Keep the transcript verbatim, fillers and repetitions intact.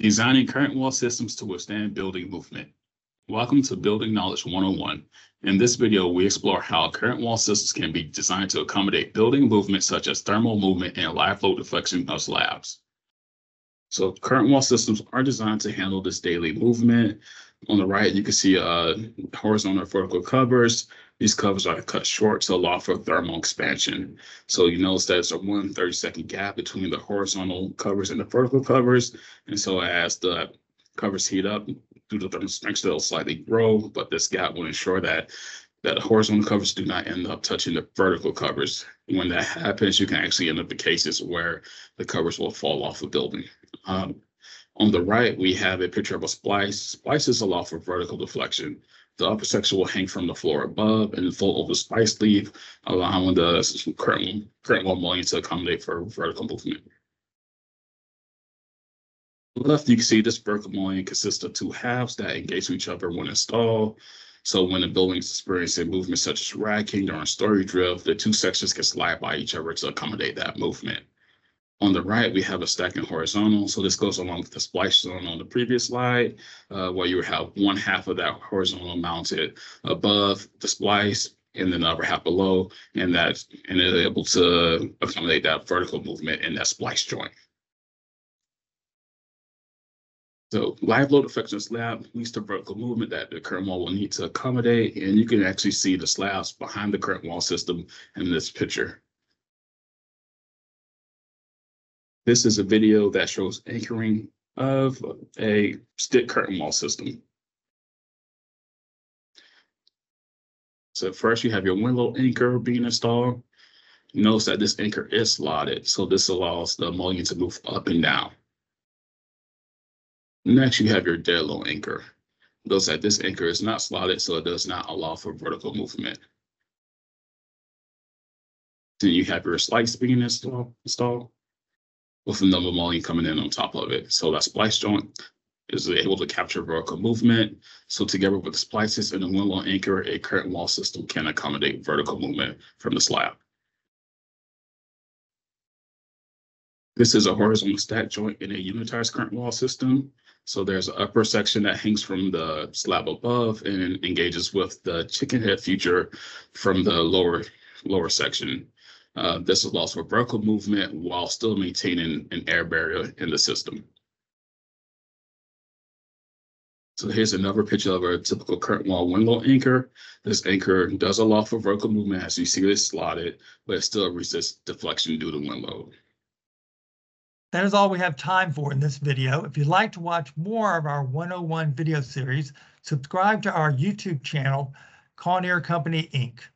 Designing current wall systems to withstand building movement. Welcome to Building Knowledge one oh one. In this video, we explore how current wall systems can be designed to accommodate building movement such as thermal movement and live load deflection of slabs. So current wall systems are designed to handle this daily movement. On the right, you can see uh, horizontal and vertical covers. These covers are cut short to allow for thermal expansion. So you notice that there's a one thirty-second gap between the horizontal covers and the vertical covers. And so as the covers heat up due to the thermal expansion, they'll slightly grow, but this gap will ensure that, that the horizontal covers do not end up touching the vertical covers. When that happens, you can actually end up in cases where the covers will fall off a building. Um, on the right, we have a picture of a splice. Splices allow for vertical deflection. The upper section will hang from the floor above and fold over the splice leaf, allowing the current, current wall mullion to accommodate for vertical movement. On the left, you can see this vertical mullion consists of two halves that engage each other when installed. So when a building is experiencing movement such as racking or story drift, the two sections can slide by each other to accommodate that movement. On the right, we have a stacking horizontal. So this goes along with the splice zone on the previous slide, uh, where you have one half of that horizontal mounted above the splice and then the other half below, and that and it's able to accommodate that vertical movement in that splice joint. So live load deflection slab leads to vertical movement that the current wall will need to accommodate, and you can actually see the slabs behind the current wall system in this picture. This is a video that shows anchoring of a stick curtain wall system. So first you have your window anchor being installed. Notice that this anchor is slotted, so this allows the mullion to move up and down. Next you have your dead load anchor. Notice that this anchor is not slotted, so it does not allow for vertical movement. Then you have your slice being install, installed. With another mullion coming in on top of it. So that splice joint is able to capture vertical movement. So together with the splices and the window anchor, a current wall system can accommodate vertical movement from the slab. This is a horizontal stack joint in a unitized current wall system. So there's an upper section that hangs from the slab above and engages with the chicken head feature from the lower, lower section. Uh, this allows for vertical movement while still maintaining an air barrier in the system. So here's another picture of a typical current wall window anchor. This anchor does allow for vertical movement as you see it's slotted, but it still resists deflection due to wind load. That is all we have time for in this video. If you'd like to watch more of our one oh one video series, subscribe to our YouTube channel, Kawneer Company Incorporated